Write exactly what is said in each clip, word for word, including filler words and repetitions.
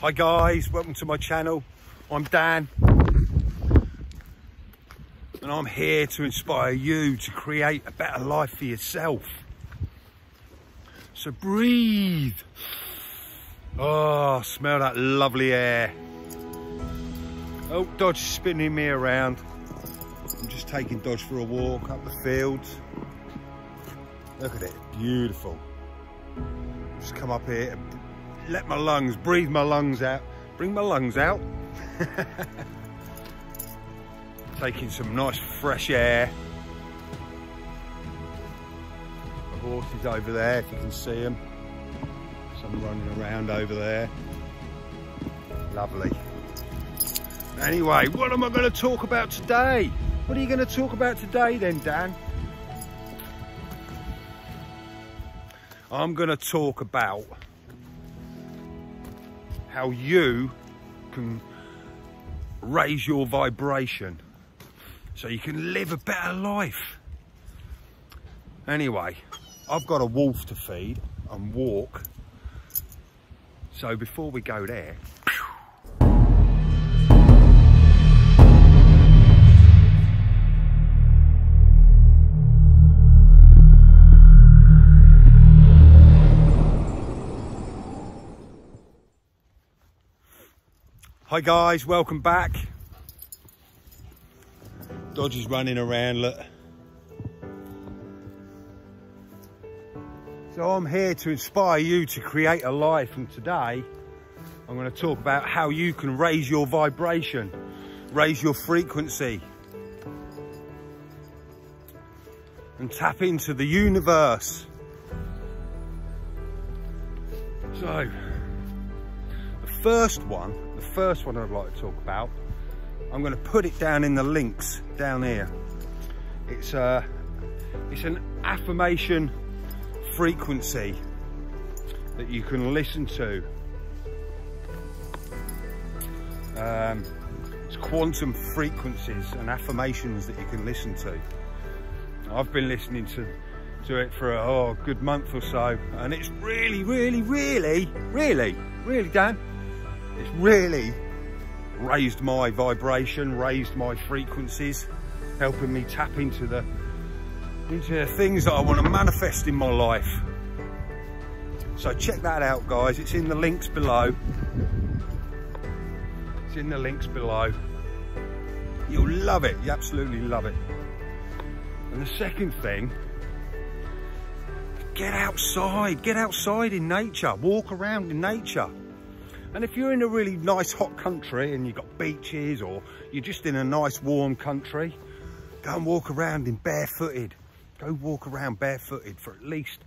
Hi guys, welcome to my channel. I'm Dan and I'm here to inspire you to create a better life for yourself. So breathe. Oh, smell that lovely air. Oh, Dodge spinning me around. I'm just taking Dodge for a walk up the fields. Look at it, beautiful. Just come up here and let my lungs, breathe my lungs out, bring my lungs out. Taking some nice fresh air. The horses over there, if you can see them. Some running around over there. Lovely. Anyway, what am I going to talk about today? What are you going to talk about today then, Dan? I'm going to talk about how you can raise your vibration so you can live a better life. Anyway, I've got a wolf to feed and walk. So before we go there, hi guys, welcome back. Dodge is running around, look. So I'm here to inspire you to create a life, and today I'm going to talk about how you can raise your vibration, raise your frequency and tap into the universe. So the first one The first one I'd like to talk about, I'm going to put it down in the links down here. It's a, it's an affirmation frequency that you can listen to. Um, it's quantum frequencies and affirmations that you can listen to. I've been listening to to it for a oh, good month or so, and it's really, really, really, really, really, Dan. It's really raised my vibration, raised my frequencies, helping me tap into the, into the things that I want to manifest in my life. So check that out, guys. It's in the links below. It's in the links below. You'll love it. You absolutely love it. And the second thing, get outside. Get outside in nature. Walk around in nature. And if you're in a really nice hot country and you've got beaches, or you're just in a nice warm country, go and walk around in barefooted. Go walk around barefooted for at least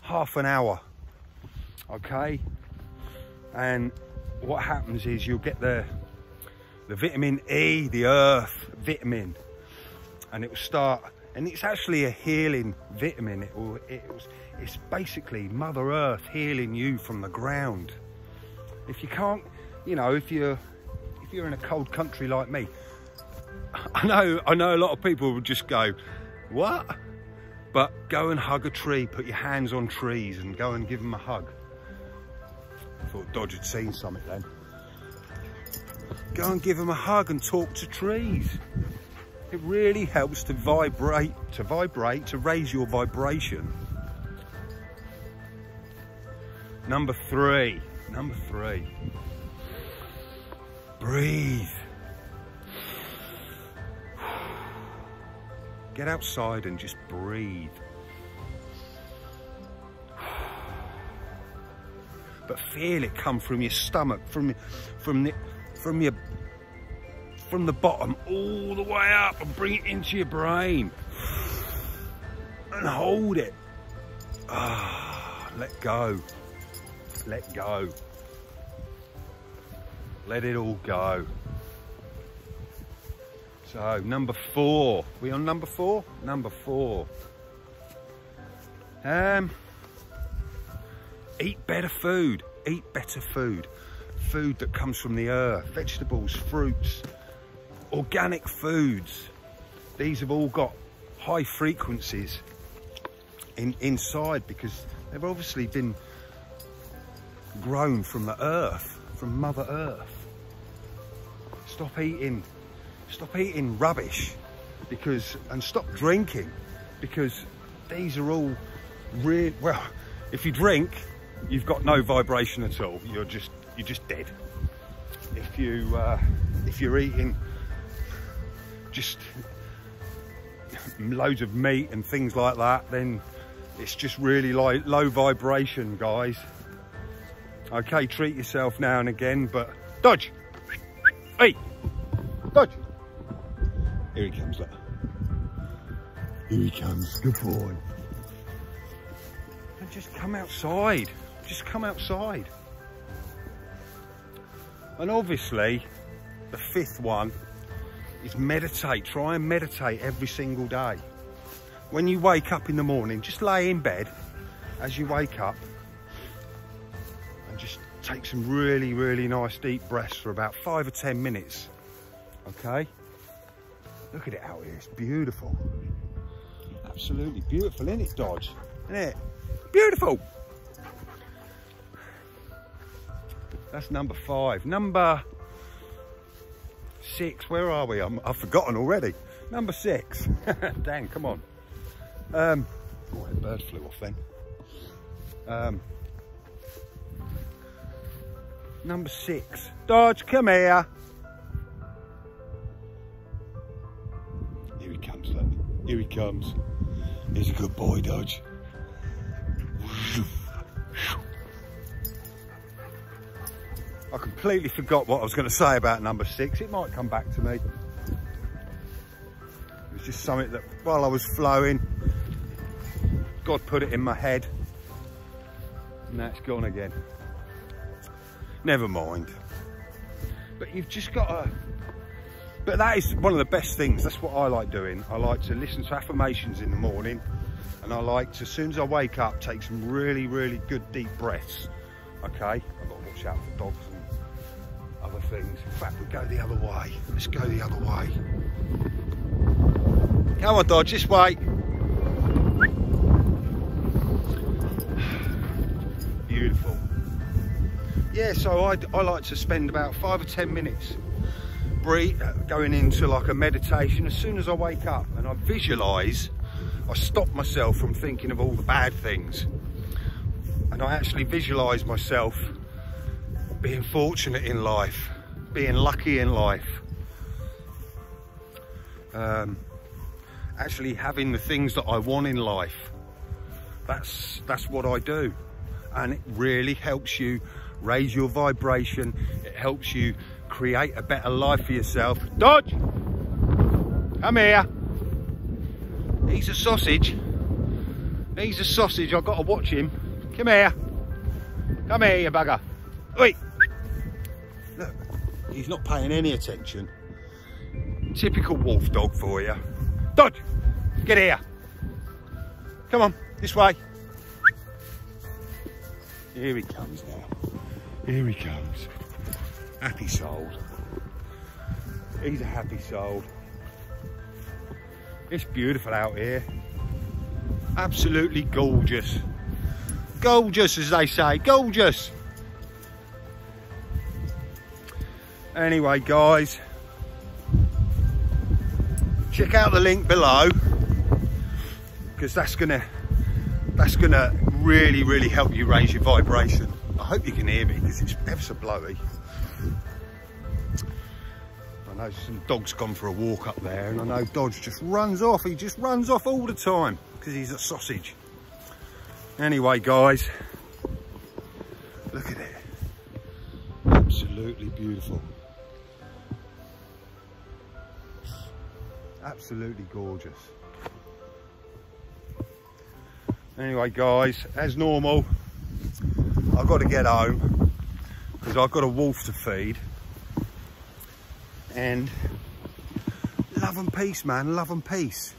half an hour, okay? And what happens is you'll get the, the vitamin E, the earth vitamin, and it will start, and it's actually a healing vitamin. It will, it will, it's basically Mother Earth healing you from the ground. If you can't, you know, if you're, if you're in a cold country like me, I know, I know a lot of people will just go, what? But go and hug a tree, put your hands on trees and go and give them a hug. I thought Dodge had seen something then. Go and give them a hug and talk to trees. It really helps to vibrate, to vibrate, to raise your vibration. Number three. Number three, breathe. Get outside and just breathe. But feel it come from your stomach, from, from, the, from, your, from the bottom all the way up, and bring it into your brain. And hold it. Ah, let go. Let go. Let it all go. So number four. We on number four? Number four. Um eat better food. Eat better food. Food that comes from the earth. Vegetables, fruits, organic foods. These have all got high frequencies in inside because they've obviously been grown from the earth. from Mother Earth. Stop eating, stop eating rubbish, because, and stop drinking, because these are all real. Well, if you drink, you've got no vibration at all. You're just, you're just dead. If you, uh, if you're eating just loads of meat and things like that, then it's just really low, low vibration, guys. Okay, treat yourself now and again, but Dodge. Hey, Dodge. Here he comes, look. Here he comes, good boy. And just come outside. Just come outside. And obviously, the fifth one is meditate. Try and meditate every single day. When you wake up in the morning, just lay in bed as you wake up and just take some really, really nice deep breaths for about five or ten minutes, okay? Look at it out here, it's beautiful. Absolutely beautiful, isn't it, Dodge? Isn't it? Beautiful! That's number five. Number six, where are we? I'm, I've forgotten already. Number six. Dan, come on. Um, oh, the bird flew off then. Um, number six. Dodge, come here. Here he comes, look. Here he comes. He's a good boy, Dodge. I completely forgot what I was going to say about number six. It might come back to me. It was just something that, while I was flowing, God put it in my head. And that's gone again. Never mind. But you've just got to... But that is one of the best things. That's what I like doing. I like to listen to affirmations in the morning. And I like to, as soon as I wake up, take some really, really good deep breaths. Okay? I've got to watch out for dogs and other things. In fact, we'll go the other way. Let's go the other way. Come on, Dodge, this way. Beautiful. Yeah, so I, I like to spend about five or ten minutes breathe, going into like a meditation as soon as I wake up, and I visualise. I stop myself from thinking of all the bad things, and I actually visualise myself being fortunate in life, being lucky in life, um, actually having the things that I want in life. That's, that's what I do, and it really helps you raise your vibration. It helps you create a better life for yourself. Dodge, come here. He's a sausage. He's a sausage. I've got to watch him. Come here. Come here, you bugger. Oi. Look, he's not paying any attention. Typical wolf dog for you. Dodge, get here. Come on, this way. Here he comes now. Here he comes. Happy soul. He's a happy soul. It's beautiful out here. Absolutely gorgeous. Gorgeous, as they say. Gorgeous. Anyway, guys, check out the link below, because that's gonna that's gonna really, really help you raise your vibration. I hope you can hear me, because it's ever so blowy. I know some dog's gone for a walk up there, and I know Dodge just runs off. He just runs off all the time because he's a sausage. Anyway, guys, look at it. Absolutely beautiful. Absolutely gorgeous. Anyway, guys, as normal, I've got to get home because I've got a wolf to feed. And love and peace, man. Love and peace.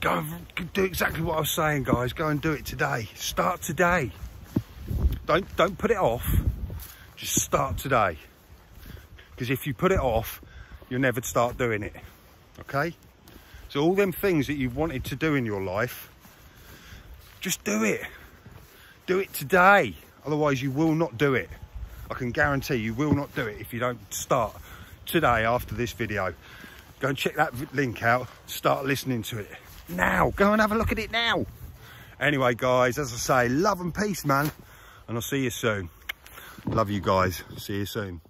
Go and do exactly what I was saying, guys. Go and do it today. Start today. Don't don't put it off. Just start today. Because if you put it off, you'll never start doing it. Okay? So all them things that you've wanted to do in your life, just do it. Do it today. Otherwise, you will not do it. I can guarantee you will not do it if you don't start today after this video. Go and check that link out, start listening to it now. Go and have a look at it now. Anyway, guys, as I say, love and peace, man. And I'll see you soon. Love you guys. See you soon.